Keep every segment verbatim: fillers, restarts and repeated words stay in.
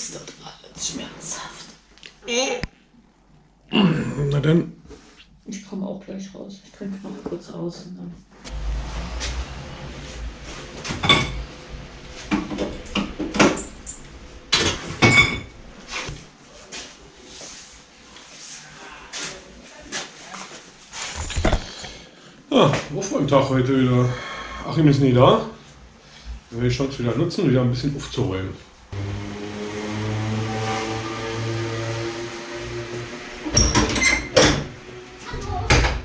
ist das alles schmerzhaft. Na dann. Ich komme auch gleich raus. Ich trinke noch kurz aus und dann. Ja, Aufräumtag heute wieder. Achim ist nie da. Dann werde ich die Chance wieder nutzen, wieder ein bisschen aufzuräumen.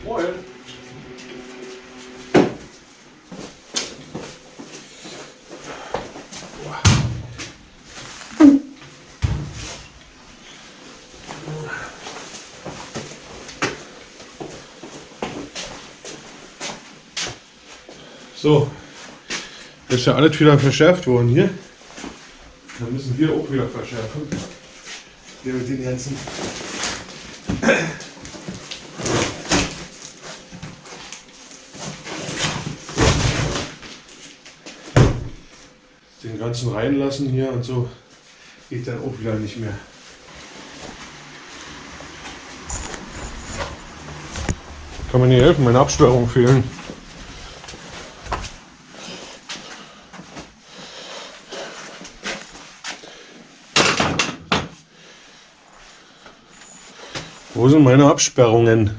Moin! So. Das ist ja alles wieder verschärft worden hier. Dann müssen wir auch wieder verschärfen. Hier mit den ganzen. Den ganzen reinlassen hier und so geht dann auch wieder nicht mehr. Kann man nicht helfen, meine Absperrung fehlen. Wo sind meine Absperrungen?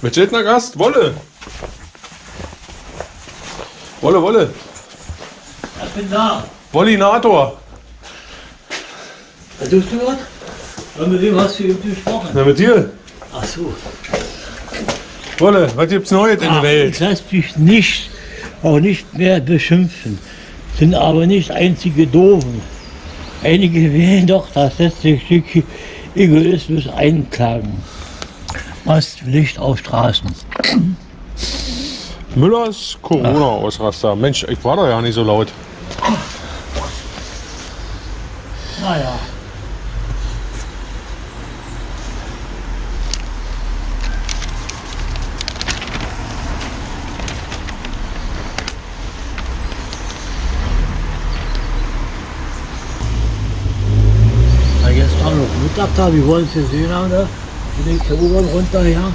Mit Schildner Gast, Wolle! Wolle, Wolle! Ich bin da! Wollinator! Was tust du gerade? Mit wem hast du eben gesprochen? Na, mit dir! Ach so! Wolle, was gibt's Neues in der Welt? Ich lasse mich nicht, auch nicht mehr beschimpfen. Sind aber nicht einzige Doofen. Einige wählen doch das letzte Stück Egoismus einklagen. Machst Licht auf Straßen. Müllers Corona-Ausraster. Mensch, ich war doch ja nicht so laut. Naja. Da, wir wollen es gesehen haben, da bin ich zur U-Bahn runtergegangen,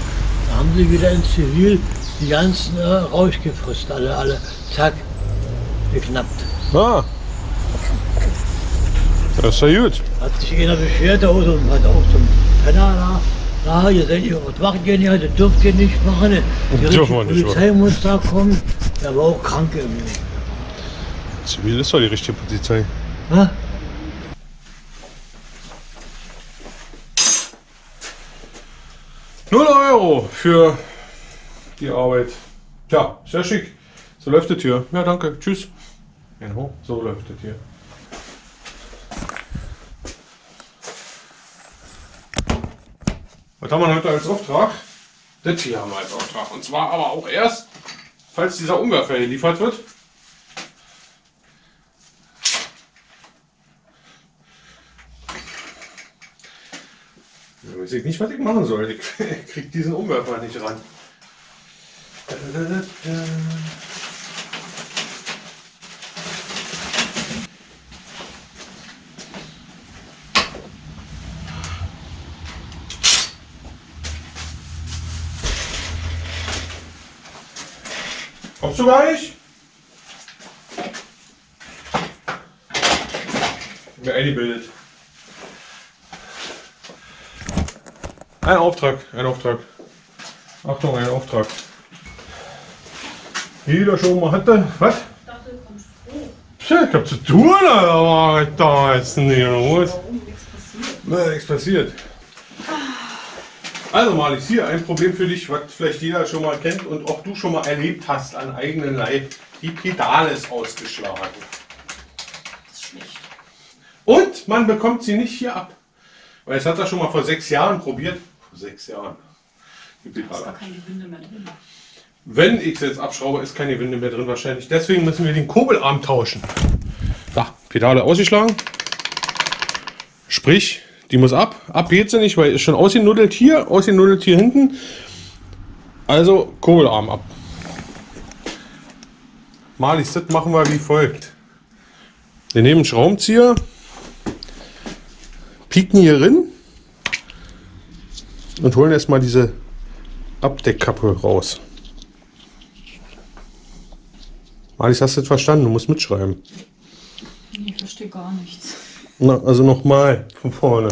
da haben sie wieder in Zivil die ganzen äh, rausgefrisst, alle, alle, zack, geknappt. Ah, das ist ja gut. Hat sich einer beschwert, da also, hat auch zum Penner da, da, ihr seid ihr, was macht ihr nicht, das dürft ihr nicht machen, die, die Polizei muss da kommen, der war auch krank irgendwie. Zivil ist doch die richtige Polizei. Ha? null Euro für die Arbeit. Tja, sehr schick. So läuft das hier. Ja, danke. Tschüss. So läuft das hier. Was haben wir heute als Auftrag? Das hier haben wir als Auftrag. Und zwar aber auch erst, falls dieser Ungarfell geliefert wird. Ich weiß nicht, was ich machen soll. Ich krieg diesen Umwerfer nicht ran. Kommst du gleich? Ich bin eingebildet. Ein Auftrag, ein Auftrag. Achtung, ein Auftrag. Jeder schon mal hatte. Was? Ich dachte, du kommst hoch. Tja, ich hab zu tun, aber ich da jetzt nicht los. Warum? Nichts passiert. Na, nichts passiert. Also mal, ist hier ein Problem für dich, was vielleicht jeder schon mal kennt und auch du schon mal erlebt hast an eigenen Leib. Die Pedale ist ausgeschlagen. Das ist schlecht. Und man bekommt sie nicht hier ab. Weil es hat er schon mal vor sechs Jahren probiert. Vor sechs Jahren. Da ist gar keine Winde mehr drin. Wenn ich es jetzt abschraube, ist keine Winde mehr drin wahrscheinlich. Deswegen müssen wir den Kurbelarm tauschen. Da, Pedale ausgeschlagen. Sprich, Die muss ab. Ab geht sie nicht, weil ist schon ausgenudelt hier, ausgenudelt hier hinten. Also Kohlearm ab. Marlies, das machen wir wie folgt. Wir nehmen einen Schraubenzieher, pieken hier rein und holen erstmal diese Abdeckkappe raus. Marlies, hast du das verstanden? Du musst mitschreiben. Ich verstehe gar nichts. Na, also nochmal von vorne.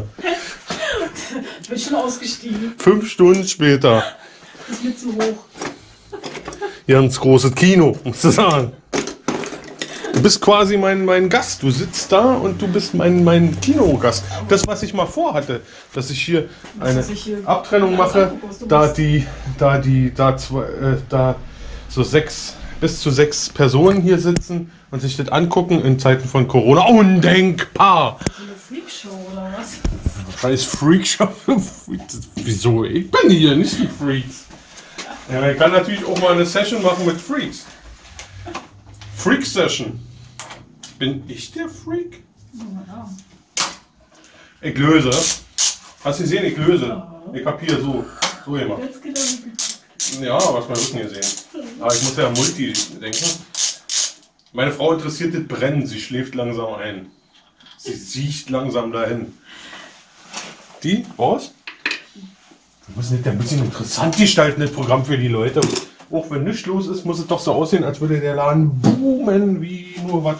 Ich bin schon ausgestiegen. Fünf Stunden später. Das ist mir zu hoch. Ganz großes Kino, musst du sagen. Du bist quasi mein, mein Gast. Du sitzt da und du bist mein, mein Kinogast. Das, was ich mal vorhatte, dass ich hier eine ich hier Abtrennung mache, da die, da die, da zwei, äh, da so sechs. bis zu sechs Personen hier sitzen und sich das angucken in Zeiten von Corona. Undenkbar! So eine Freakshow oder was? Scheiß Freakshow? Wieso? Ich bin hier nicht die Freaks. Ja, man kann natürlich auch mal eine Session machen mit Freaks. Freak-Session. Bin ich der Freak? Ich löse. Hast du gesehen? Ich löse. Ich hab hier so, so gemacht. Ja, was mein Rücken gesehen. Aber ich muss ja Multi denken. Meine Frau interessiert das Brennen. Sie schläft langsam ein. Sie sieht langsam dahin. Die? Was? Wir müssen das ein bisschen interessant gestalten, das Programm für die Leute. Auch wenn nichts los ist, muss es doch so aussehen, als würde der Laden boomen wie nur was.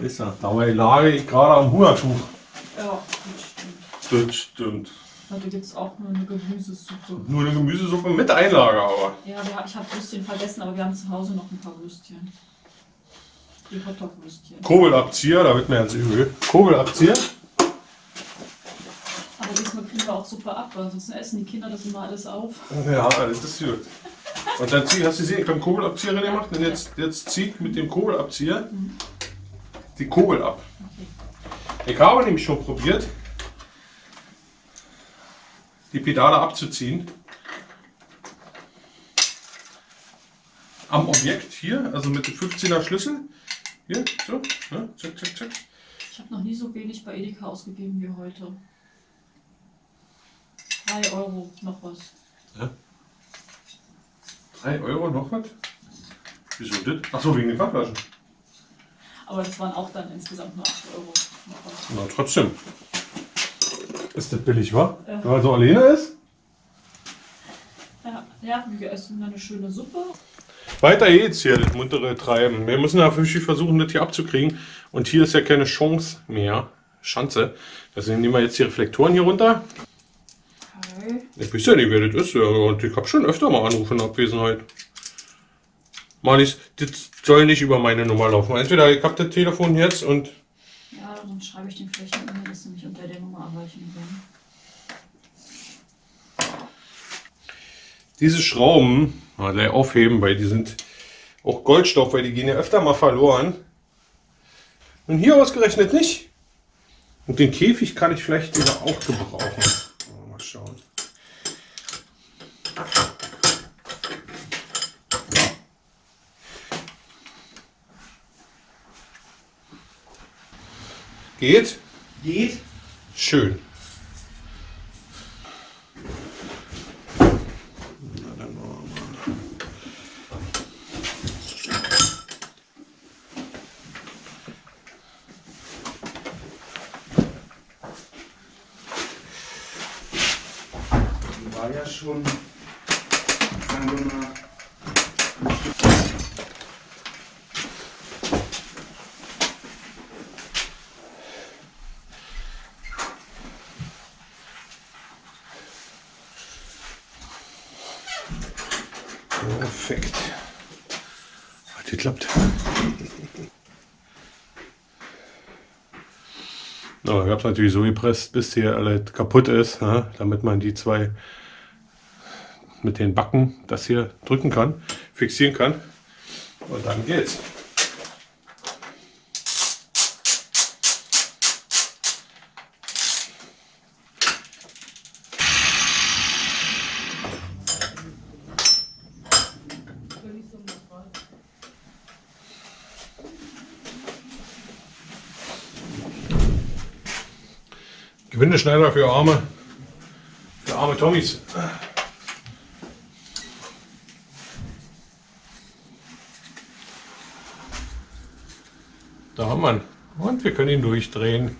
Ist das? Dabei lag ich gerade am Hungertuch. Ja, das stimmt. Das stimmt. Heute gibt es auch nur eine Gemüsesuppe. Nur eine Gemüsesuppe mit Einlage aber. Ja, ich habe Würstchen vergessen, aber wir haben zu Hause noch ein paar Würstchen. Die Hotdog-Würstchen. Kobelabzieher, da wird mir ganz übel. Kobelabzieher. Aber diesmal kriegen wir auch Suppe ab, weil sonst essen die Kinder das immer alles auf. Ja, das ist gut. Und dann zieh, hast du gesehen, ich habe einen Kobelabzieher rein gemacht und jetzt, jetzt zieht mit dem Kobelabzieher mhm. die Kobel ab. Okay. Ich habe nämlich schon probiert, die Pedale abzuziehen. Am Objekt hier, also mit dem fünfzehner Schlüssel. Hier, so, ne? Zack, zack, zack. Ich habe noch nie so wenig bei Edeka ausgegeben wie heute. drei Euro, noch was. Ja. drei Euro, noch was? Wieso das? Achso, wegen den Pappflaschen. Aber das waren auch dann insgesamt nur acht Euro. Na, trotzdem. Ist das billig, wa? Ja. Wenn man so alleine ist? Ja, ja, wir essen eine schöne Suppe. Weiter geht's hier, das muntere Treiben. Wir müssen ja versuchen, das hier abzukriegen. Und hier ist ja keine Chance mehr. Schanze. Deswegen nehmen wir jetzt die Reflektoren hier runter. Okay. Ich weiß ja nicht, wer das ist. Und ich habe schon öfter mal Anrufe in Abwesenheit. Marlies, das soll nicht über meine Nummer laufen. Entweder ich habe das Telefon jetzt und... Ja, dann schreibe ich den vielleicht eine E-Mail, dass du mich unter der Nummer erreichen kannst. Diese Schrauben mal gleich aufheben, weil die sind auch Goldstoff, weil die gehen ja öfter mal verloren. Und hier ausgerechnet nicht. Und den Käfig kann ich vielleicht wieder auch gebrauchen. Mal schauen. Geht? Geht. Schön. Na, dann machen wir mal. Die war ja schon angemacht. Perfekt. Hat geklappt. Aber ich habe es natürlich so gepresst, bis hier alles kaputt ist, ne? Damit man die zwei mit den Backen das hier drücken kann, fixieren kann. Und dann geht's. Gewindeschneider für arme, für arme Tommys. Da haben wir ihn. Und wir können ihn durchdrehen.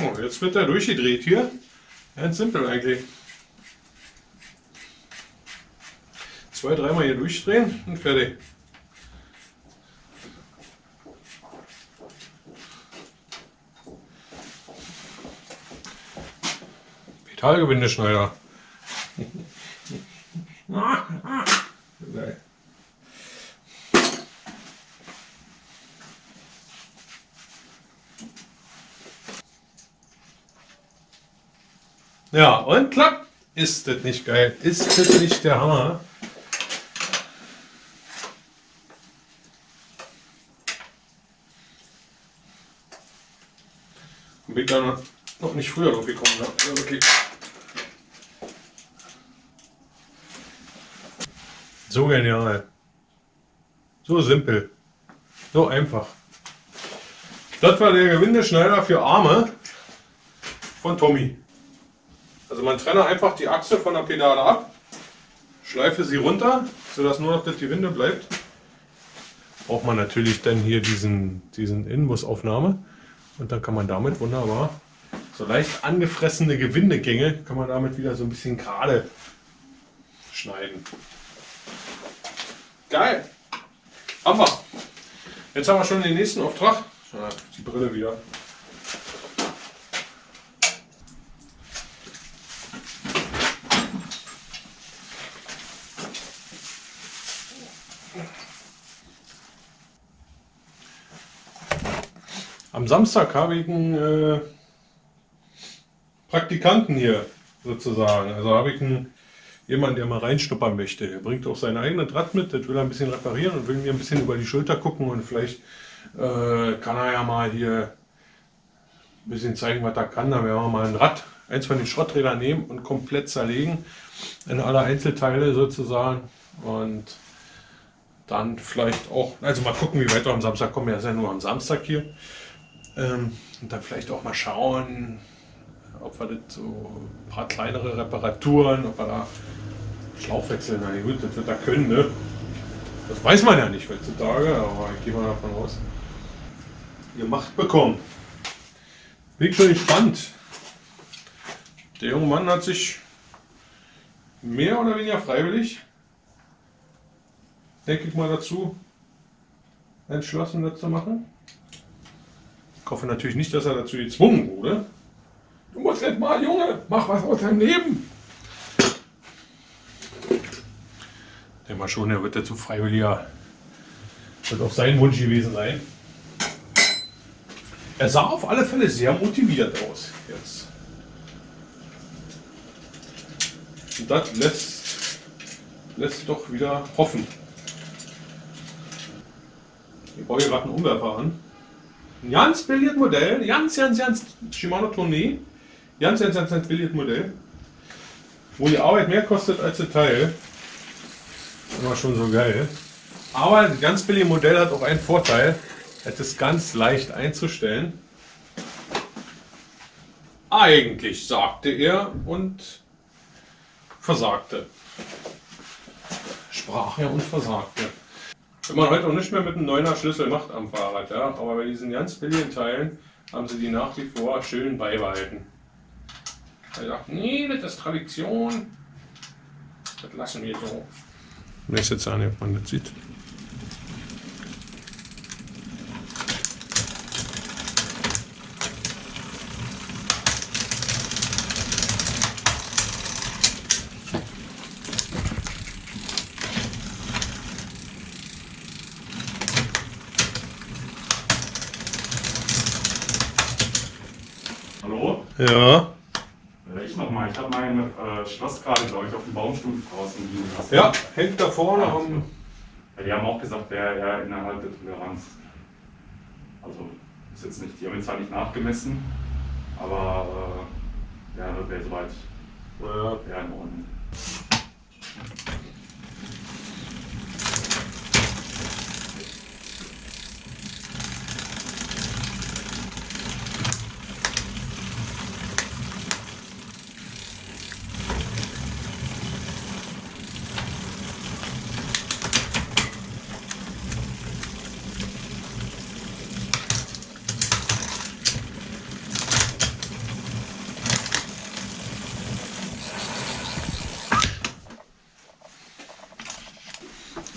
Oh, jetzt wird er durchgedreht hier. Ganz simpel eigentlich. Zwei, dreimal hier durchdrehen und fertig. Metallgewindeschneider. Ja, und klappt. Ist das nicht geil? Ist das nicht der Hammer? Ich bin da noch nicht früher drauf gekommen. Ja, okay. So genial. So simpel. So einfach. Das war der Gewindeschneider für Arme von Tommy. Also man trenne einfach die Achse von der Pedale ab, schleife sie runter, sodass nur noch das Gewinde bleibt. Braucht man natürlich dann hier diesen, diesen Inbusaufnahme und dann kann man damit wunderbar so leicht angefressene Gewindegänge kann man damit wieder so ein bisschen gerade schneiden. Geil! Aber jetzt haben wir schon den nächsten Auftrag. Die Brille wieder. Am Samstag habe ich einen äh, Praktikanten hier sozusagen. Also habe ich einen, jemanden, der mal reinschnuppern möchte. Der bringt auch sein eigenes Rad mit, das will er ein bisschen reparieren und will mir ein bisschen über die Schulter gucken und vielleicht äh, kann er ja mal hier ein bisschen zeigen, was er kann. Dann werden wir mal ein Rad, eins von den Schrotträdern nehmen und komplett zerlegen in alle Einzelteile sozusagen und dann vielleicht auch, also mal gucken, wie weit wir am Samstag kommen. Er ist ja nur am Samstag hier. Ähm, und dann vielleicht auch mal schauen, ob wir das so ein paar kleinere Reparaturen, ob wir da Schlauch wechseln. Na gut, das wird er können, ne? Das weiß man ja nicht heutzutage, aber ich gehe mal davon aus. Gemacht bekommen. Bin ich schon gespannt. Der junge Mann hat sich mehr oder weniger freiwillig, denke ich mal, dazu entschlossen, das zu machen. Ich hoffe natürlich nicht, dass er dazu gezwungen wurde. Du musst nicht mal, Junge, mach was aus deinem Leben. Ich denke mal schon, er wird dazu freiwilliger. Das wird auch sein Wunsch gewesen sein. Er sah auf alle Fälle sehr motiviert aus jetzt. Und das lässt, lässt doch wieder hoffen. Ich baue hier gerade einen Umwerfer an. Ein ganz billiges Modell, ganz, ganz, ganz Shimano Tournee, ganz, ganz, ganz, ganz billiges Modell, wo die Arbeit mehr kostet als das Teil. Das war schon so geil. Aber ein ganz billiges Modell hat auch einen Vorteil, es ist ganz leicht einzustellen. Eigentlich, sagte er und versagte. Sprach er und versagte. Wenn man heute auch nicht mehr mit einem neuner Schlüssel macht am Fahrrad, ja, aber bei diesen ganz billigen Teilen haben sie die nach wie vor schön beibehalten. Er sagt, nee, das ist Tradition, das lassen wir so. Nächste Zahn, ob man das sieht. Hallo? Ja. Ich nochmal, ich habe mein äh, Schloss gerade, glaube ich, auf dem Baumstumpf draußen liegen lassen. Ja, hängt da vorne. Ja, um... ja, die haben auch gesagt, der ja innerhalb der Toleranz. Also, ist jetzt nicht, die haben jetzt halt nicht nachgemessen, aber äh, ja, das wäre soweit. Ja, in Ordnung.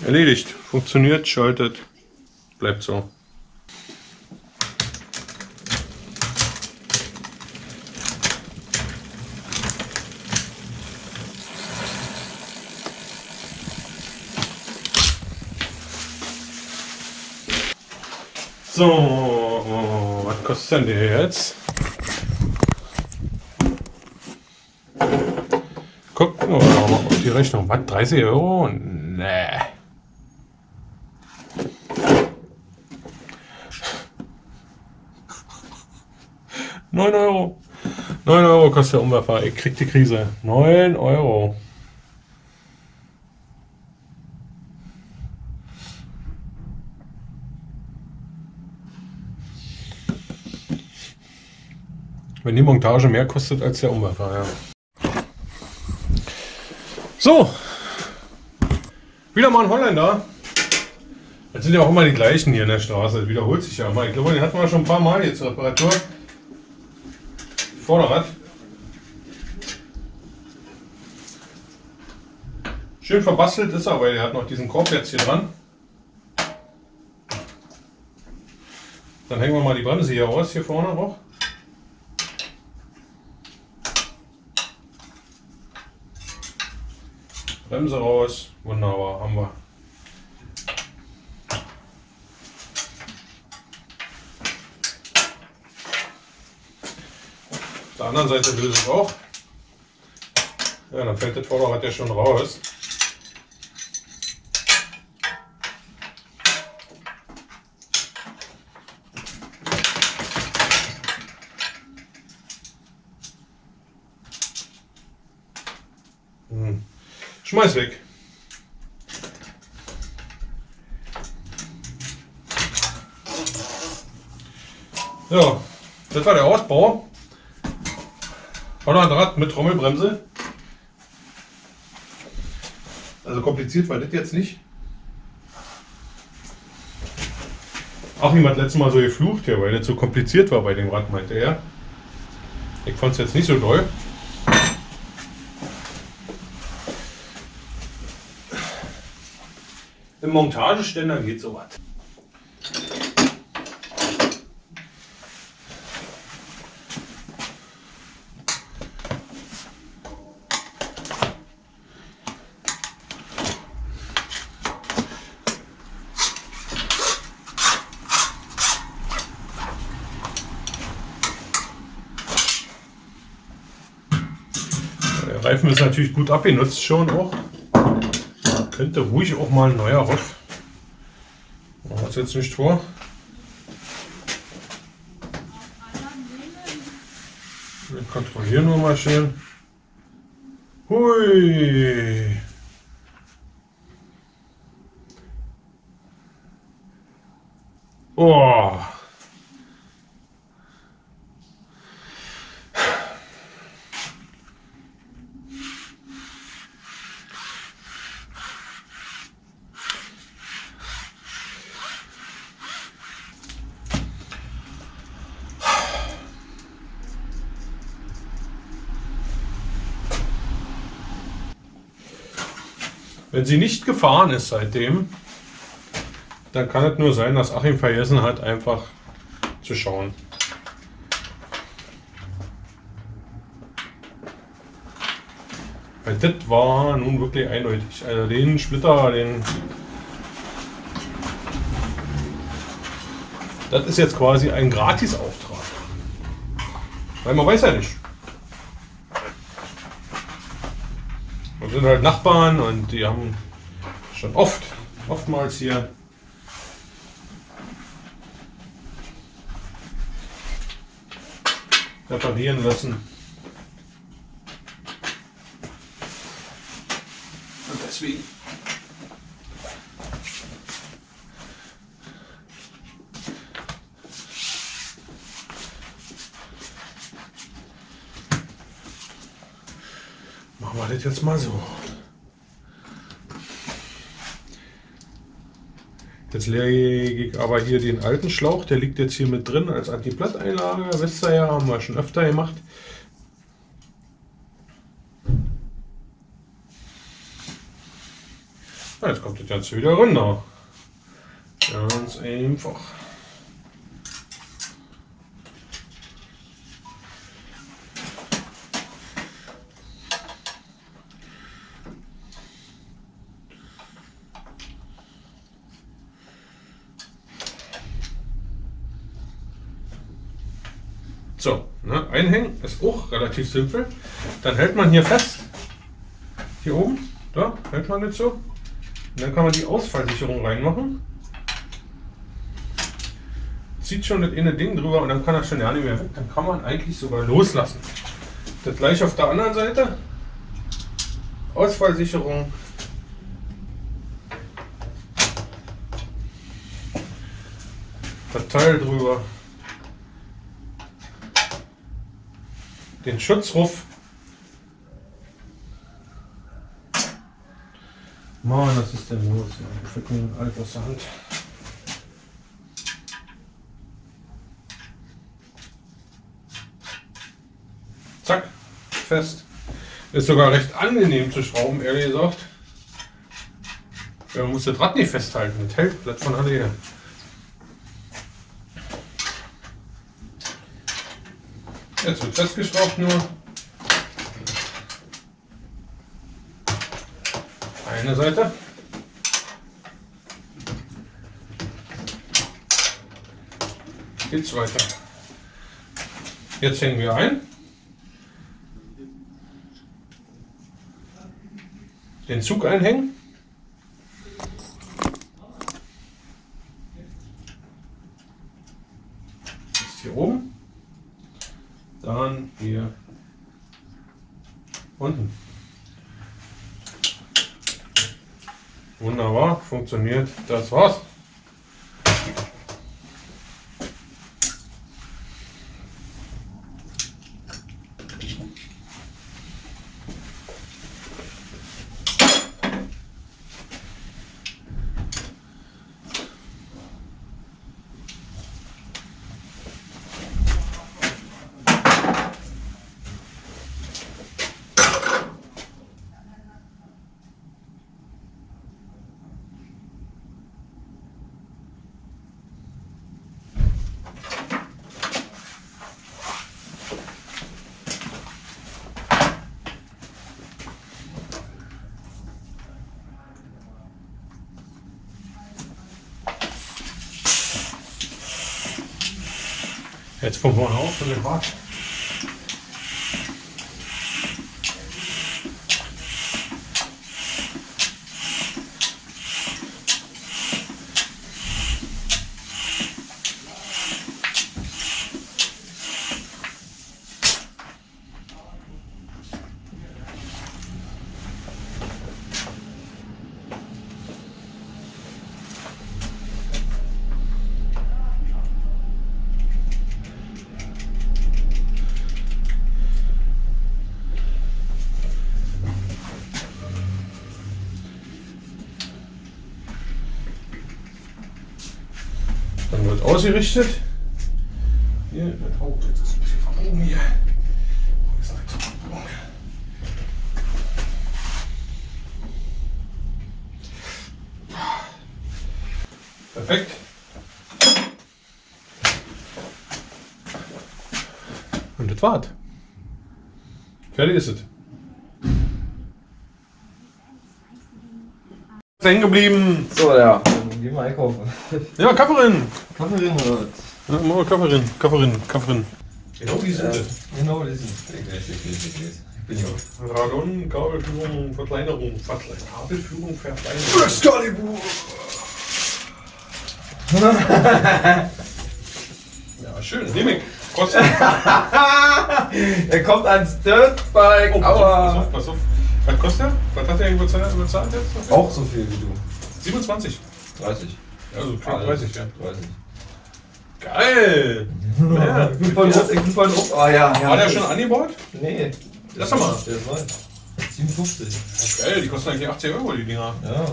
Erledigt, funktioniert, schaltet, bleibt so. So, was kostet denn der jetzt? Gucken wir mal auf die Rechnung. Was? dreißig Euro? Nee. neun Euro. neun Euro kostet der Umwerfer. Ich krieg die Krise. neun Euro. Wenn die Montage mehr kostet als der Umwerfer, ja. So. Wieder mal ein Holländer. Das sind ja auch immer die gleichen hier in der Straße. Das wiederholt sich ja mal. Ich glaube, den hatten wir schon ein paar Mal hier zur Reparatur. Vorderrad. Schön verbastelt ist er, weil der hat noch diesen Korb jetzt hier dran. Dann hängen wir mal die Bremse hier raus, hier vorne noch. Bremse raus, wunderbar, haben wir. Auf der anderen Seite löse ich auch. Ja, dann fällt das Vorderrad ja schon raus. Hm. Schmeiß weg. So, das war der Ausbau. Hollandrad mit Trommelbremse. Also kompliziert war das jetzt nicht. Auch niemand letztes Mal so geflucht hier, weil das so kompliziert war bei dem Rad, meinte er. Ich fand es jetzt nicht so doll. Im Montageständer geht so was. Der Reifen ist natürlich gut abgenutzt schon auch. Könnte ruhig auch mal ein neuer rauf. Machen wir es jetzt nicht vor. Wir kontrollieren wir mal schön. Hui! Oh! Wenn sie nicht gefahren ist seitdem, dann kann es nur sein, dass Achim vergessen hat, einfach zu schauen. Weil das war nun wirklich eindeutig. Also den Splitter, den... Das ist jetzt quasi ein Gratisauftrag. Weil man weiß ja nicht. Wir sind halt Nachbarn und die haben schon oft, oftmals hier reparieren lassen. Und deswegen. Machen wir das jetzt mal so. Jetzt lege ich aber hier den alten Schlauch, der liegt jetzt hier mit drin als Antiplatteinlage. Wisst ihr ja, haben wir schon öfter gemacht. Ja, jetzt kommt das jetzt wieder runter. Ganz einfach. So, ne, einhängen ist auch relativ simpel. Dann hält man hier fest, hier oben, da hält man jetzt so. Und dann kann man die Ausfallsicherung reinmachen. Zieht schon das eine Ding drüber und dann kann das schon ja nicht mehr weg. Dann kann man eigentlich sogar loslassen. Das gleiche auf der anderen Seite. Ausfallsicherung. Das Teil drüber. Den Schutzruf. Mann, was ist denn los? Ich fick mir den Alter aus der Hand. Zack, fest. Ist sogar recht angenehm zu schrauben, ehrlich gesagt. Man muss das Rad nicht festhalten, das hält Blatt von alleine. Jetzt wird festgeschraubt nur. Eine Seite. Geht's weiter. Jetzt hängen wir ein. Den Zug einhängen. Ist hier oben. Dann hier unten. Wunderbar, funktioniert. Das war's. Jetzt pumpen wir auf und dann warten. Ausgerichtet. Hier, das Haupt jetzt ist ein bisschen verbogen hier. Ist ein bisschen verbogen. Und das war's. Fertig ist es. Hängen geblieben. So, ja. Dann gehen wir einkaufen. Ja, Kafferin. Kafferin oder was? Ja, Kafferin, Kafferin, Kafferin. Genau die sind es. Genau die sind es. Ich bin hier. Radon, Kabelführung, Verkleinerung, Verkleinerung. Kabelführung, Verkleinerung. Excalibur! Ja, schön, nehm ich. Kostet. Er kommt ans Dirtbike. Oh, pass auf, pass auf. Was kostet er? Was hat er bezahlt jetzt? Auch so viel wie du. siebenundzwanzig. dreißig. Also knapp dreißig, ja. dreißig. Geil! Ja, ich bin voll drauf. Ah ja, ja. War der schon angebaut? Nee. Lass doch mal. Der ist neu. siebenundfünfzig. Geil, die kosten eigentlich achtzig Euro, die Dinger. Ja.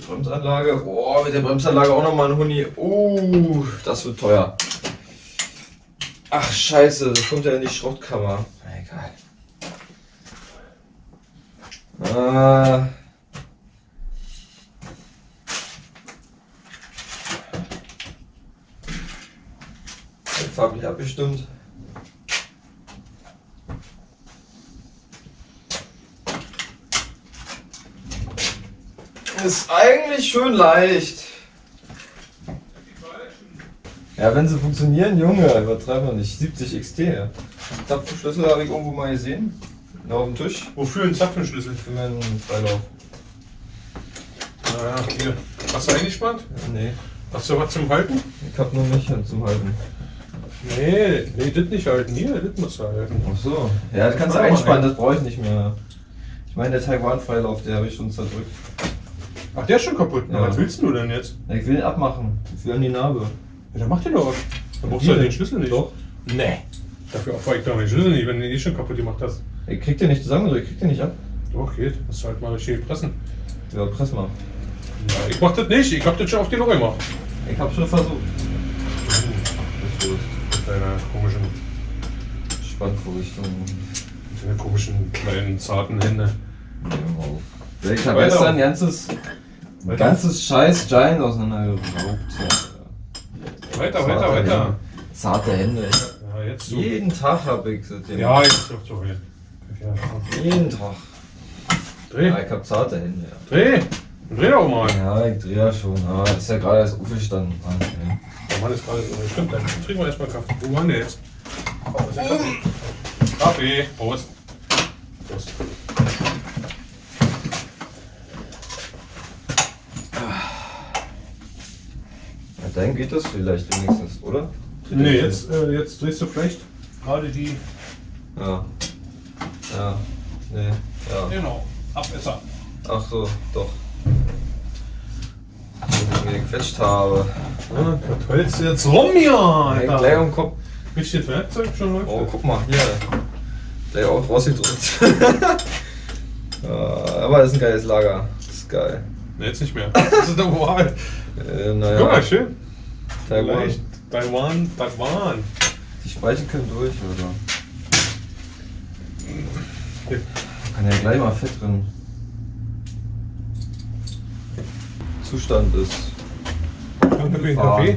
Die Bremsanlage. Boah, mit der Bremsanlage auch nochmal ein Huni. Oh, das wird teuer. Ach scheiße, das kommt ja in die Schrottkammer. Egal. Äh. Jetzt habe ich abgestimmt. Ist eigentlich schön leicht. Ja, wenn sie funktionieren, Junge, übertreiben wir nicht. siebzig X T, ja. Zapfenschlüssel habe ich irgendwo mal gesehen. Da auf dem Tisch. Wofür ein Zapfenschlüssel? Für meinen Freilauf. Naja, hier. Hast du eingespannt? Nee. Hast du was zum Halten? Ich hab nur mich zum Halten. Nee, nee, das nicht halten. Hier, das musst du halten. Ach so. Ja, das kannst du einspannen, das brauche ich nicht mehr. Ich meine, der Taiwan-Freilauf, der habe ich schon zerdrückt. Ach, der ist schon kaputt. Ja. Was willst du denn jetzt? Ja, ich will ihn abmachen. Ich will an die Narbe. Ja, dann macht ihr doch was. Dann brauchst du ja den Schlüssel nicht. Doch. Nee. Dafür opfer ich doch den Schlüssel nicht, wenn du den eh schon kaputt gemacht hast. Ich krieg den nicht zusammen, oder ich krieg den nicht ab. Doch, geht. Musst du halt mal richtig pressen. Ja, press mal. Ja, ich mach das nicht. Ich hab das schon auf die Lore gemacht. Ich hab schon versucht. Das wird mit deiner komischen Spannvorrichtung. Mit deinen komischen, kleinen, zarten Hände. Ja, ich hab gestern ein ganzes, ein ganzes scheiß Giant auseinandergeraubt. Weiter, Zarte weiter, Hände. weiter. Zarte Hände. Ja, jetzt so. Jeden Tag hab ich das. Ja, jetzt doch so. Ja. Jeden Tag. Dreh. Ja, ich hab zarte Hände. Ja. Dreh. Dreh doch mal. Ja, ich dreh ja schon. Ja, ist ja gerade erst aufgestanden. Mann, ja. Der Mann ist gerade so. Stimmt, dann trinken wir erstmal Kaffee. Wo waren wir jetzt? Oh, ist der Kaffee? Kaffee. Prost. Prost. Dann geht das vielleicht wenigstens, oder? Ne, jetzt, äh, jetzt drehst du vielleicht gerade die. Ja. Ja. Ne. Ja. Genau. Abmesser. Ach so, doch. Wenn ich mir gequetscht habe. Ja, was hältst du jetzt rum hier, Alter? Gleich am Kopf. Richtig Werkzeug schon läuft. Oh, guck mal, hier. Gleich auch rausgedrückt. Aber das ist ein geiles Lager. Das ist geil. Ne, jetzt nicht mehr. Das ist der Moral. Äh, naja. Guck mal, schön. Taiwan. Taiwan, Taiwan. Die Speichen können durch, oder? Okay. Kann ja gleich mal fett drin. Zustand ist. Ungefahren.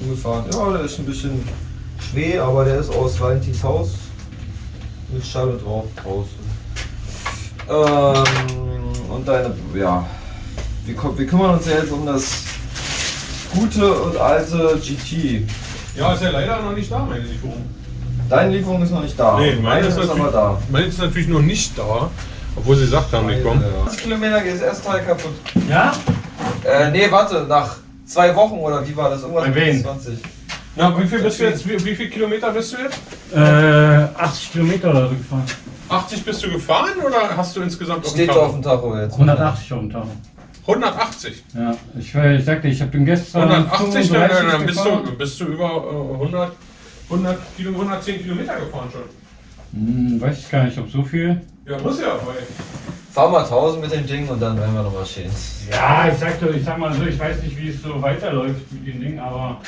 Ungefahren. Ja, der ist ein bisschen schwer, aber der ist aus Valentins Haus. Mit Scheibe drauf, draußen. Ähm, und deine, ja. Wir kümmern uns ja jetzt um das gute und alte G T. Ja, ist ja leider noch nicht da, meine Lieferung. Deine Lieferung ist noch nicht da. Nee, meine, meine ist, ist aber da. Meine ist natürlich noch nicht da, obwohl sie gesagt haben, ich komme. zwanzig Kilometer geht das erste Teil kaputt. Ja? Äh, nee, warte, nach zwei Wochen oder wie war das? Irgendwas bei wen? zwanzig. Na, wie viel bist du jetzt? Wie, wie viel Kilometer bist du jetzt? Äh, achtzig Kilometer oder so gefahren. achtzig bist du gefahren oder hast du insgesamt auf dem Tacho? Steht auf dem Tacho jetzt. hundertachtzig auf dem Tacho. hundertachtzig? Ja, ich, ich sagte, ich habe den gestern. hundertachtzig, nein, nein, dann bist du, bist du über äh, hundert, hundert Kilo, hundertzehn Kilometer gefahren schon. Hm, weiß ich gar nicht, ob so viel. Ja, muss ja, weil. Fahr mal tausend mit dem Ding und dann werden wir nochmal stehen. Ja, ich sagte, ich sag mal so, ich weiß nicht, wie es so weiterläuft mit dem Ding, aber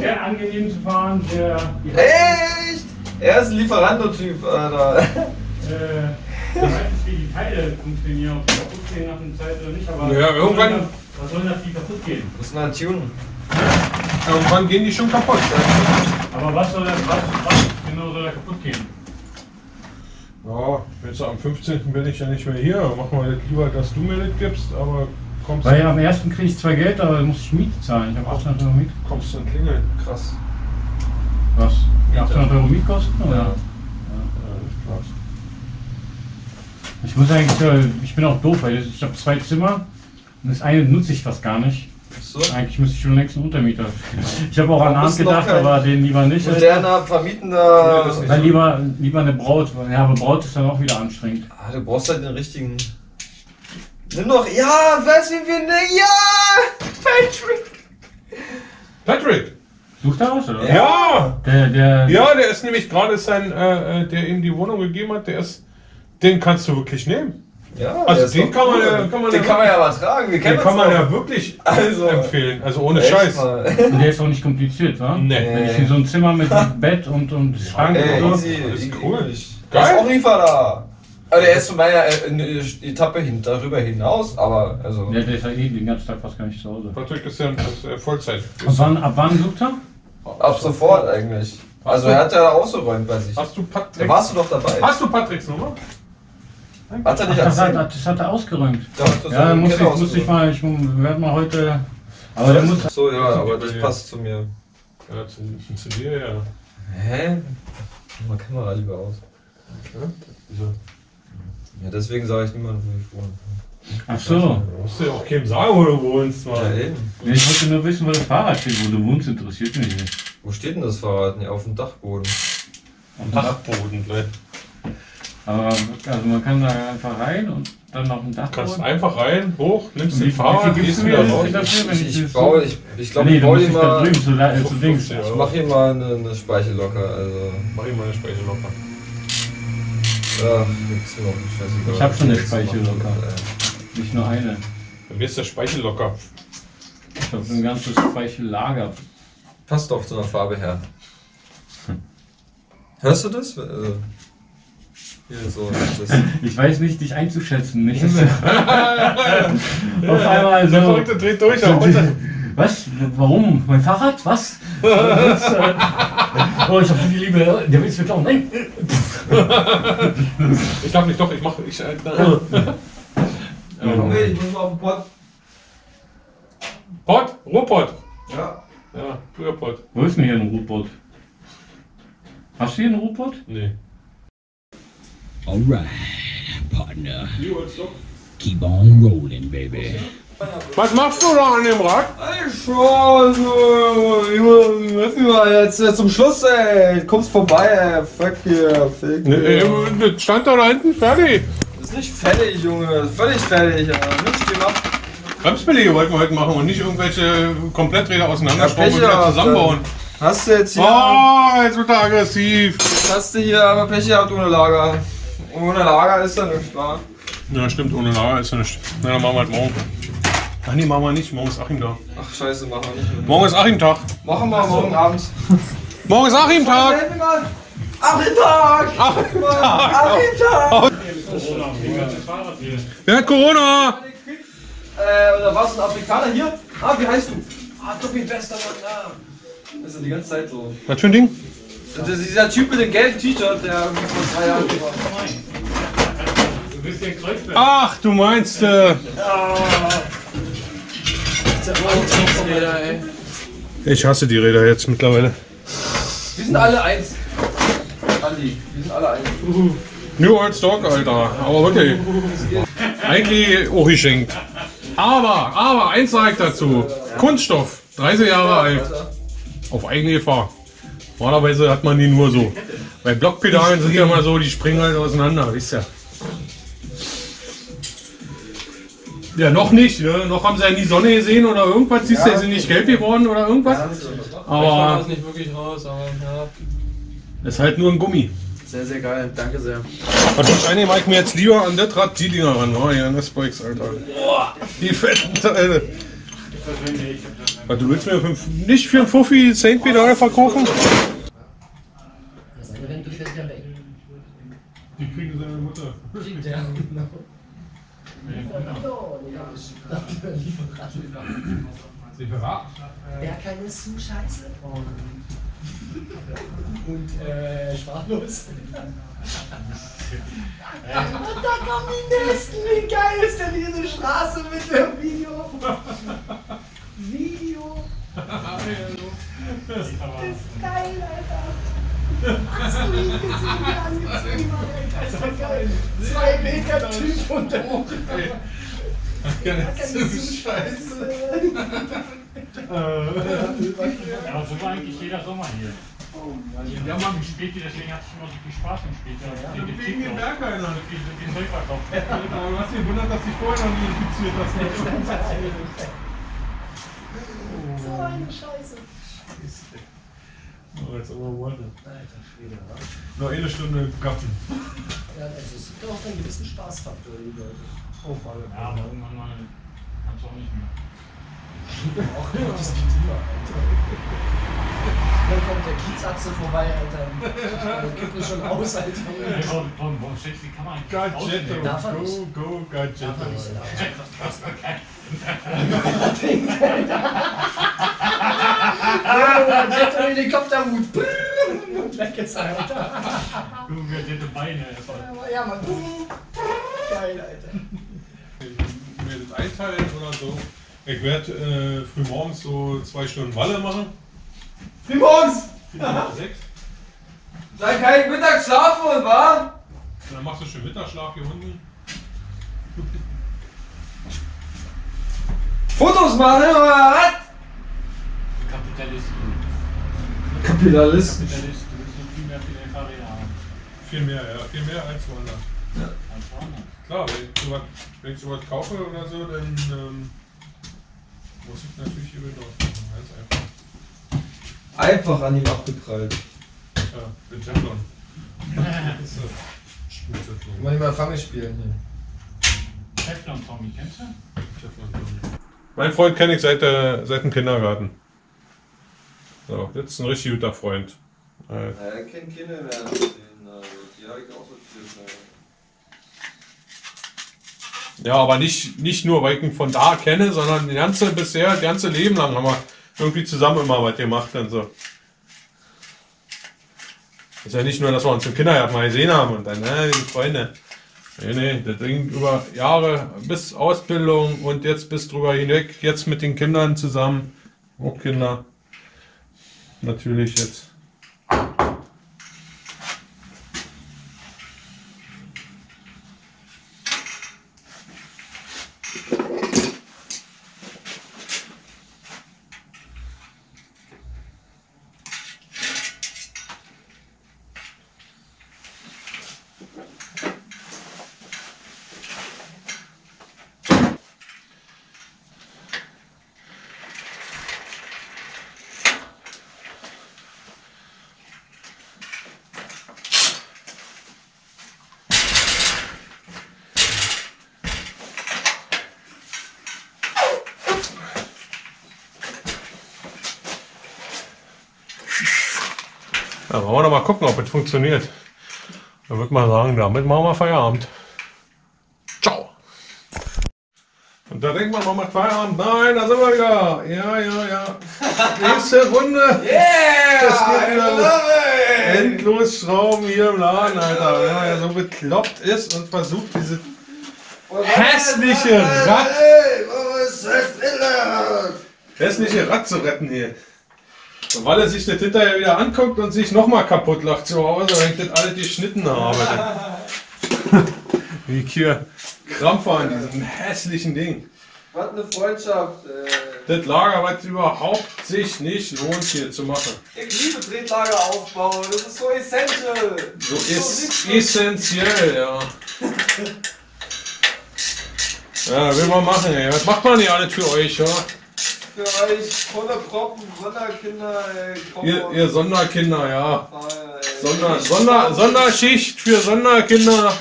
sehr angenehm zu fahren, sehr. Echt? Er ist ein Lieferando-Typ, Alter. äh, ich weiß nicht, wie die Teile funktionieren, ob die kaputt gehen nach einer Zeit oder nicht, aber. Ja, irgendwann, Was sollen das die kaputt gehen? Das ist eine Aktion. Irgendwann gehen die schon kaputt. Aber was soll das, was, was genau soll da kaputt gehen? Ja, jetzt am fünfzehnten bin ich ja nicht mehr hier. Machen wir das lieber, dass du mir das gibst, aber kommst du. Weil ja, am ersten kriege ich zwar Geld, aber muss ich Miete zahlen. Ich habe achthundert Euro Miete. Kommst du in Klingeln? Krass. Was? achthundert Euro Miete kosten? Oder? Ja. Ja, ich glaub's. Ich muss eigentlich, ich bin auch doof, weil ich habe zwei Zimmer und das eine nutze ich fast gar nicht. So. Eigentlich müsste ich schon längst einen Untermieter. Ich habe auch an Abend gedacht, aber den lieber nicht. Moderner, vermietender. Nee, dann lieber, lieber eine Braut. Ja, aber Braut ist dann auch wieder anstrengend. Ah, du brauchst halt den richtigen. Nimm doch. Ja, was wie wir ne? Ja! Patrick! Patrick! Sucht er was, oder? Ja! Der, der, ja, der ist nämlich gerade sein, äh, der ihm die Wohnung gegeben hat, der ist. Den kannst du wirklich nehmen. Ja, also den kann man, ja, kann man den ja, kann man ja was tragen. Wir den kann man auch. ja wirklich also, empfehlen, also ohne Scheiß. Mal. Und der ist auch nicht kompliziert, wa? Nee. Wenn ich in so ein Zimmer mit Bett und, und Schrank okay, und so. Das ist cool. Der ist auch Lieferer. Also der ist von meiner Etappe hin, darüber hinaus, aber also. Ja, der ist ja eh den ganzen Tag fast gar nicht zu Hause. Patrick ist ja Vollzeit. Ab wann, ab wann sucht er? Ab, ab sofort, sofort eigentlich. Also er hat ja ausgeräumt bei sich. Hast du Patrick? Da warst du doch dabei. Hast du Patricks Nummer? Hat er nicht Ach, das, hat, das hat er ausgeräumt. Ja, das ja dann muss ich, ausgeräumt. muss ich mal, ich werde mal heute. Aber der muss. So, ja, aber das passt zu mir. Ja, zu, zu dir, ja. Hä? Mach mal Kamera lieber aus. Okay. Wieso? Ja, deswegen sage ich niemandem, wo ich wohne. Ach so. Du musst ja auch keinem sagen, wo du wohnst, Mann. Ja, eben. Nee, ich wollte nur wissen, wo das Fahrrad steht, wo du wohnst, interessiert mich nicht. Wo steht denn das Fahrrad? Nee, auf dem Dachboden. Am Dachboden, gleich. Aber also man kann da einfach rein und dann auf dem Dach. Du kannst einfach rein, hoch, nimmst den Fahrrad, gehst wieder raus. Ich glaube, ich, ich, glaub, nee, ich baue hier mal. Drüben, so so so Dings, ja, ich mache hier mal eine, eine Speiche locker. Also. Mach hier mal eine Speiche locker. Ach, gibt's hier noch eine Scheiße locker. Ich hab schon eine Speiche locker. Äh. Nicht nur eine. Bei mir ist der Speiche locker. Ich hab so ein ganzes Speichellager. Passt doch zu einer Farbe her. Hm. Hörst du das? Äh, So, das ich weiß nicht, dich einzuschätzen, nicht? Auf einmal so. Der Verrückte dreht durch. So, was? Warum? Mein Fahrrad? Was? Oh, ich hab die Liebe. Der will es mir glauben. Nein. Ich darf nicht, doch, ich mache. Ich, äh, okay, ich muss mal auf den Pott. Pott? Ruhrpott? Ja. Ja, Ruhrpott. Wo ist denn hier ein Ruhrpott? Hast du hier einen Ruhrpott? Nee. Alright, Partner. Keep on rolling, baby. Was machst du da an dem Rad? Ich war jetzt zum Schluss, ey. Kommst vorbei, ey. Fuck yeah, fick. Nee, stand da da hinten fertig. Das ist nicht fertig, Junge. Völlig fertig, Alter. Nichts gemacht. Bremsbeläge wollten wir heute machen und nicht irgendwelche Kompletträder auseinanderschrauben und wieder zusammenbauen. Hast du jetzt hier. Oh, jetzt wird er aggressiv. Hast du hier aber Pech gehabt ohne Lager. Ohne Lager ist da nichts, wa? Ja, stimmt, ohne Lager ist da nichts. Na, dann machen wir halt morgen. Ach nee, machen wir nicht, morgen ist Achim-Tag. Ach scheiße, machen wir nicht. Morgen ist Achim-Tag. Machen wir morgen Abend. Morgen ist Achim-Tag! Achim-Tag! Achim-Tag! Achim-Tag! Wer hat Corona? Äh, oder was? Ein Afrikaner hier? Ah, wie heißt du? Ah, Tobi, bester Mann. Das ist ja die ganze Zeit so. Was für ein Ding? Das ist dieser Typ mit dem gelben T-Shirt, der vor drei Jahren war. Du bist ja Kreuzberg. Ach, du meinst. Äh, ich hasse die Räder jetzt mittlerweile. Wir sind alle eins. Andi, wir sind alle eins. New Old Stock, Alter. Aber okay. Eigentlich auch geschenkt. Aber, aber, eins sage ich dazu. Kunststoff, dreißig Jahre alt. Auf eigene Gefahr. Normalerweise hat man die nur so. Bei Blockpedalen sind ja mal so, die springen halt auseinander, wisst ihr. Ja, noch nicht, ne? Noch haben sie ja nie Sonne gesehen oder irgendwas, siehst ja, du, ja, sind nicht gelb geworden oder irgendwas. Ja, aber das nicht wirklich raus, aber ja. Ist halt nur ein Gummi. Sehr, sehr geil, danke sehr. Und wahrscheinlich mache ich mir jetzt lieber an das Rad die Dinger ran, oh, ja, an das Bikes, Alter. Boah, die fetten Teile. Du willst mir nicht für einen Fuffi zehn Pedale verkaufen? Die kriegen seine Mutter. Ja, genau. Lieferant? Der kann es zu scheiße und äh, sprachlos. Und da kommen die Nächsten. Wie geil ist denn diese Straße mit dem Video? Video. Das ist geil, Alter. Hast du ihn gesehen, wie angezogen war, Alter? Das ist geil. Zwei Meter Typ und der Mutter. Ja, das ist scheiße. Ja, aber so war eigentlich jeder Sommer hier. Wir haben mal gespielt, deswegen hat es immer so viel Spaß im Spiel. Wegen den Bergwein noch. Wegen den Zeugverkauf. Aber du hast dich gewundert, dass ich vorher noch nie infiziert hast. So eine Scheiße. Scheiße. Oh, jetzt overwhelmed. Alter Schwede, wa? Noch eine Stunde Kaffee. Ja, also es gibt auch einen gewissen Spaßfaktor, die Leute. Oh, Falle. Ja, aber irgendwann mal kannst du auch nicht mehr. Auch immer das Klima, Alter. Dann kommt der Kiezatze vorbei, Alter. Das gibt mir schon aus, Alter. Warum schlägst du die Kamera nicht? Gadgetto, go, go, Gadgetto. Darf man nicht, darf ich einfach draußen. Allerdings, Alter. Gadgetto Helikopterhut. Und weg ist er, Alter. Du, Gadgetto Beine. Ja, Mann. Geil, Alter. Ich werde das einteilen oder so. Ich werde äh, frühmorgens so zwei Stunden Walle machen. Frühmorgens! sechs. Dann kann ich Mittagsschlaf holen, wa? Dann machst du schon Mittagsschlaf hier unten. Fotos machen, oder was? Kapitalisten. Kapitalisten? Kapitalisten, du willst noch viel mehr für den Fahrräder haben. Viel mehr, ja. Viel mehr als woanders. Ja. Als woanders. Klar, wenn ich sowas kaufe oder so, dann... Ähm, muss ich natürlich übel drauf machen, ganz einfach. Einfach an ihm abgeprallt. Ja, mit Teflon. Das ist eine Teflon. Wollen wir mal Fange spielen hier? Teflon Tommy, kennst du? Teflon Tommy. Mein Freund kenne ich seit, äh, seit dem Kindergarten. So, jetzt ist ein richtig guter Freund. Ja, er kennt Kinder mehr als den, also die habe ich auch so viel. Ja, aber nicht, nicht nur, weil ich ihn von da kenne, sondern die ganze, bisher, das ganze Leben lang haben wir irgendwie zusammen immer was gemacht und so. Ist ja nicht nur, dass wir uns im Kindergarten mal gesehen haben und dann, ne, die Freunde. Nee, nee, das ging über Jahre bis Ausbildung und jetzt bis drüber hinweg, jetzt mit den Kindern zusammen. Auch Kinder. Natürlich jetzt. Ja, wollen wir noch mal gucken, ob es funktioniert. Dann würde ich mal sagen, damit machen wir Feierabend. Ciao! Und da denkt man, man macht Feierabend. Nein, da sind wir wieder. Ja, ja, ja. Nächste Runde. Yeah! Das geht wieder endlos schrauben hier im Laden, Alter. Wenn man ja so bekloppt ist und versucht, diese hässliche Rad... hässliche Rad zu retten hier. Weil er sich das hinterher wieder anguckt und sich nochmal kaputt lacht zu Hause, weil ich das alle geschnitten habe. Wie ich hier Krampf an diesem hässlichen Ding. Was eine Freundschaft. Äh das Lager, was überhaupt sich nicht lohnt hier zu machen. Ich liebe Tretlager-Aufbau, das ist so essential. So, so ist essentiell, ja. Ja, will man machen, ey. Was macht man hier alles für euch, ja? Für euch Proppen, Sonderkinder, ey, ihr, ihr Sonderkinder, ja. Sonder, Sonder, Sonderschicht für Sonderkinder,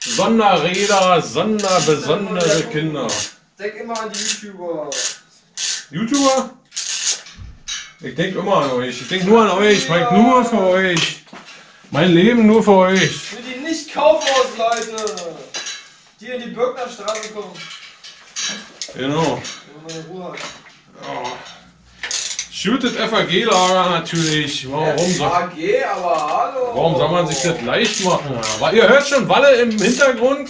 Sonderräder, sonderbesondere Kinder. Denk immer an die YouTuber. YouTuber? Ich denk immer an euch. Ich denk nur an euch. Ich denk nur für euch. Mein Leben nur für euch. Für die Nicht-Kaufhaus-Leute. Hier in die Bürgnerstraße kommen. Genau. Wenn man eine Ruhe hat. Ja. Shootet F A G-Lager natürlich. Warum soll Warum soll man sich das leicht machen? Aber ihr hört schon Walle im Hintergrund.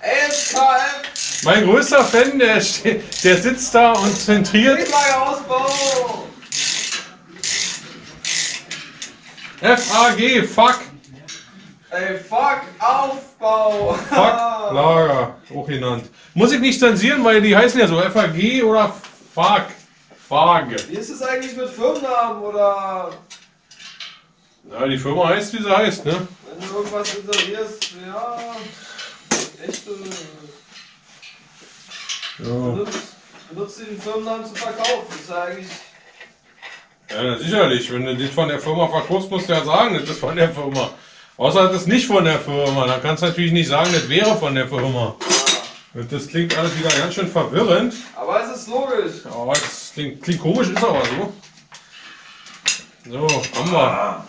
S K F. Mein größter Fan, der, steht, der sitzt da und zentriert. F A G, fuck. Ey, fuck Aufbau. Fuck Lager, auch genannt. Muss ich nicht zensieren, weil die heißen ja so F A G oder fuck. Frage. Wie ist es eigentlich mit Firmennamen oder? Na, die Firma heißt, wie sie heißt, ne? Wenn du irgendwas inserierst, ja. Echte. Ja. Benutzt du den Firmennamen zum Verkauf? Das ist ja eigentlich. Ja, sicherlich. Wenn du das von der Firma verkaufst, musst du ja sagen, das ist von der Firma. Außer das ist nicht von der Firma. Dann kannst du natürlich nicht sagen, das wäre von der Firma. Das klingt alles wieder ganz schön verwirrend. Aber es ist logisch. Ja, es klingt, klingt komisch, ist aber so. So, haben wir. Ah.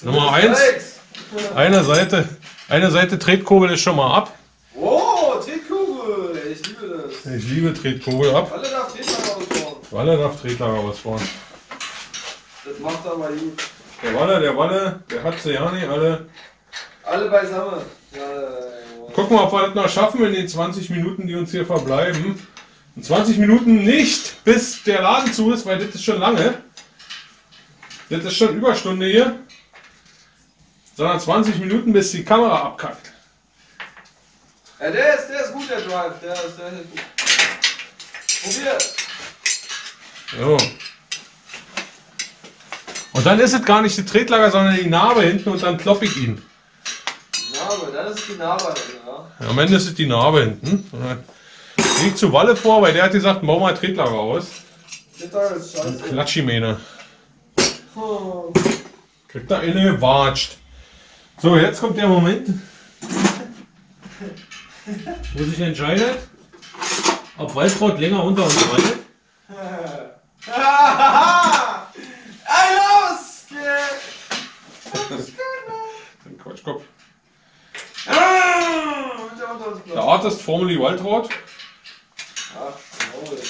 Nummer eins. Eine Seite, eine Seite Tretkugel ist schon mal ab. Oh, Tretkugel. Ich liebe das. Ich liebe Tretkugel ab. Walle darf Tretlager ausbauen. Walle darf Tretlager ausbauen. Das macht er mal gut. Der Walle, der Walle, der hat sie ja nicht alle. Alle beisammen. Ja, gucken wir, ob wir das noch schaffen in den zwanzig Minuten, die uns hier verbleiben. Und zwanzig Minuten nicht, bis der Laden zu ist, weil das ist schon lange. Das ist schon Überstunde hier. Sondern zwanzig Minuten, bis die Kamera abkackt. Ja, der ist, der ist gut, der Drive. Der ist, der ist gut. Probier! Jo. Und dann ist es gar nicht die Tretlager, sondern die Narbe hinten und dann klopp ich ihn. Dann ist die Narbe hinten, ja. Am Ende ist es die Narbe hinten. Liegt zu Walle vor, weil der hat gesagt, bau mal Tretlager aus. Tretlager ist scheiße. Klatschimähne. Oh. Kriegt da eine gewatscht. So, jetzt kommt der Moment, wo sich entscheidet, ob Weißbrot länger unter uns reitet. Quatschkopf. Ah, der Artist formerly Hollandrad. Ach, jawohl.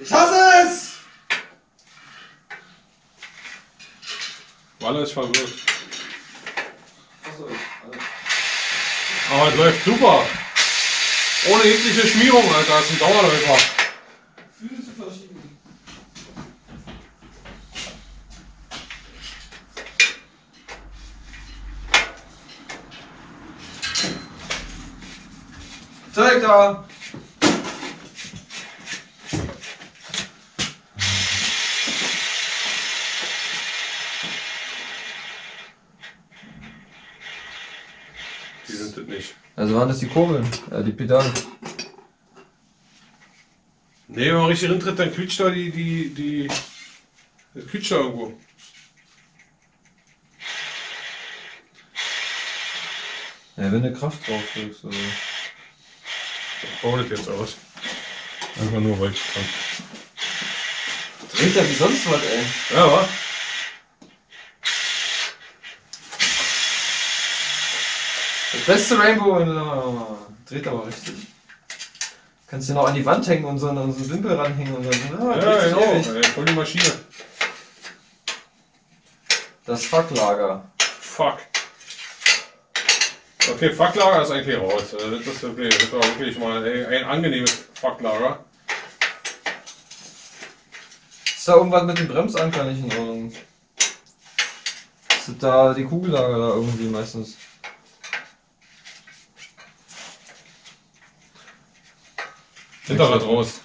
Ich hasse es! Walle ist verwirrt. Aber es läuft super. Ohne jegliche Schmierung, Alter. Das ist ein Dauerläufer. Füße verschieben. Zeig da! Die sind das nicht. Also waren das die Kurbeln, äh, die Pedale. Ne, wenn man richtig rintritt, dann quietscht da die, die, die, das quietscht da irgendwo. Ja, wenn du Kraft drauf drückst, also. Ich baue das jetzt aus. Einfach nur, weil ich kann. Dreht ja wie sonst was, ey. Ja, wa? Das beste Rainbow in der... Dreht aber richtig. Kannst du noch an die Wand hängen und so einen so Wimpel ranhängen und dann... Ah, ja, genau, ey, voll die Maschine. Das Fucklager. Fuck. Okay, Fucklager ist eigentlich raus. Das ist wirklich, wirklich mal ein angenehmes Fucklager. Ist da irgendwas mit dem Bremsanker nicht in Ordnung? Sind da die Kugellager da irgendwie meistens? Hinterrad raus.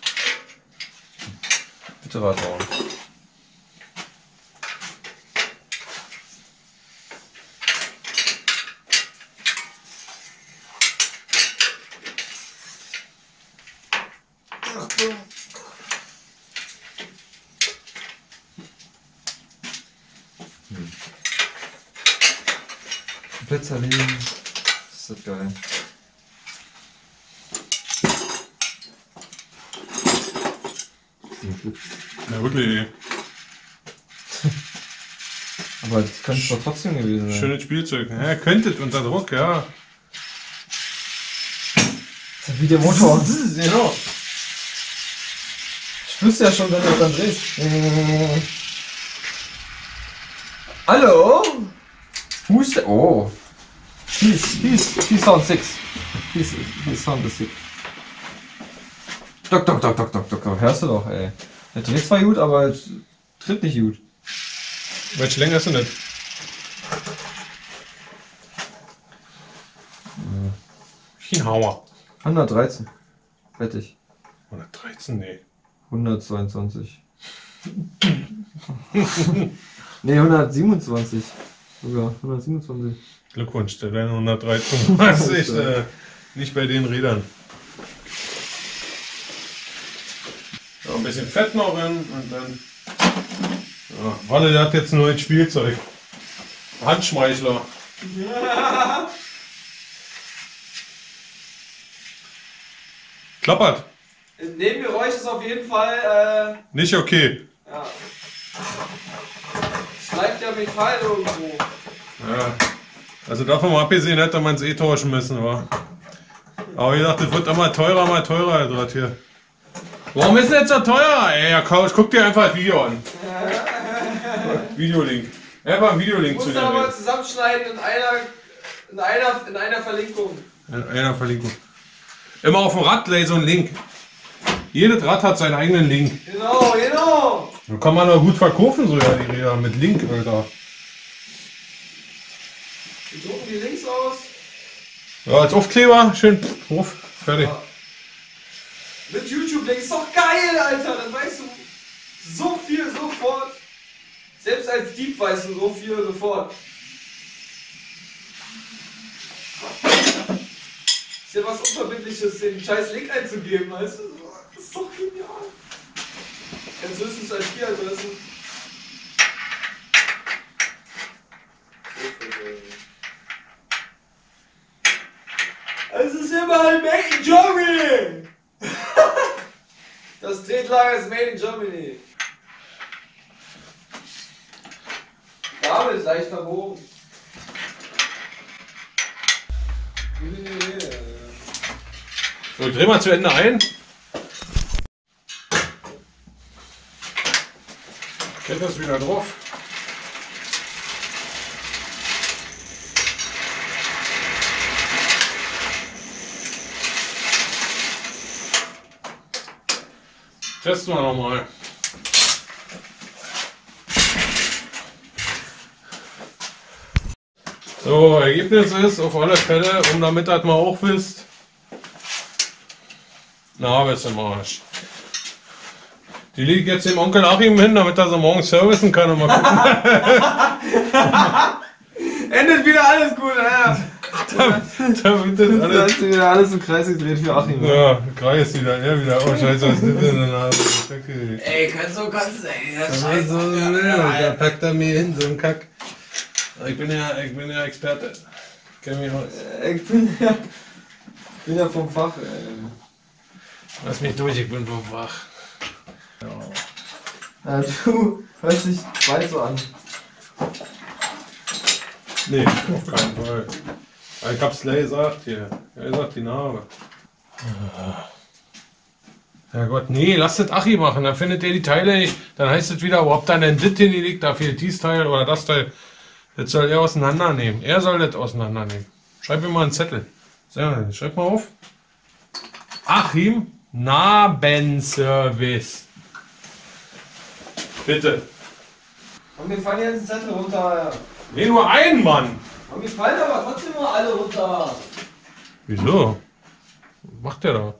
Hinterrad raus. Pizzerleben, ist das geil. Na wirklich. Aber das könnte doch trotzdem gewesen sein. Schönes Spielzeug. Ja, könnte unter Druck, ja. Das ist wie der Motor. Genau. Ich wüsste ja schon, wenn du dann drehst. Hallo? Who's the... Oh. He's, he's, he's sound six. He's, he's sound is sick. Doc, doc, doc, doc, doc, doc. Hörst du doch, ey. Der dreht zwar gut, aber tritt nicht gut. Welche Länge hast du denn? Ein Hammer. hundertdreizehn. Fertig. hundertdreizehn? Nee. hundertzweiundzwanzig. Nee, hundertsiebenundzwanzig. Sogar, hundertsiebenundzwanzig. Glückwunsch, der wäre hundertdreizehn. Was ich, äh, nicht bei den Rädern. So, ein bisschen Fett noch rein und dann. Ja, Walle, der hat jetzt nur ein Spielzeug. Handschmeichler. Ja. Klappert. Nebengeräusch ist auf jeden Fall. Äh, nicht okay. Ja. Schleift ja Metall irgendwo. Ja. Also davon mal abgesehen hätte man es eh tauschen müssen, war. Aber ich dachte, das wird immer teurer, immer teurer, der Draht hier. Warum ist denn jetzt so teuer? Ey, ja, ich guck dir einfach das Video an. Videolink. Einfach ein Videolink zu dir. Du musst aber mal zusammenschneiden in einer, in, einer, in einer Verlinkung. In einer Verlinkung. Immer auf dem Rad gleich so ein Link. Jedes Rad hat seinen eigenen Link. Genau, genau. Dann kann man doch gut verkaufen, so ja, die Räder mit Link, Alter. Wir drucken die Links aus. Ja, als Aufkleber, schön, ruf, fertig. Ja. Mit YouTube-Links ist doch geil, Alter, dann weißt du so viel sofort. Selbst als Dieb weißt du so viel sofort. Ist ja was Unverbindliches, den scheiß Link einzugeben, weißt du? Das ist doch genial. Kannst du höchstens als Spieladresse. Es ist überall Made in Germany! Das Tretlager ist Made in Germany. Damit leicht nach oben. So, ich dreh mal zu Ende ein. Kennt das wieder drauf. Testen wir nochmal. So, Ergebnis ist auf alle Fälle, um damit das mal auch wisst, na, bist im Arsch. Die liegt jetzt dem Onkel Achim hin, damit er sie morgen servicen kann und mal gucken. Endet wieder alles gut, ja. Damit, damit das alles... Hat wieder alles im Kreis gedreht für Achim. Ja, im Kreis wieder, er wieder. Oh, scheiße, was ist denn in der Nase? Ey, kannst du, kannst du, ey, das scheiße. So, ja, da packt er mir hin, so ein Kack. Ich bin ja, ich bin ja Experte. Ich kenn mich aus. Ich bin ja, ich bin ja vom Fach, ey. Lass mich durch, ich bin vom Fach. Ja. Na du, hörst dich bald so an. Nee, auf keinen Fall. Ich hab's gleich gesagt hier. Er sagt die Narbe. Ja Gott, nee, lass das Achi machen, dann findet ihr die Teile nicht. Dann heißt es wieder, ob dann denn das hier liegt, da fehlt dies Teil oder das Teil. Das soll er auseinandernehmen. Er soll das auseinandernehmen. Schreib mir mal einen Zettel. Sehr, schreib mal auf. Achim Narbenservice. Bitte. Und mir fallen jetzt einen Zettel runter. Nee, nur einen, Mann. Und mir fallen aber trotzdem nur alle runter. Wieso? Was macht der da?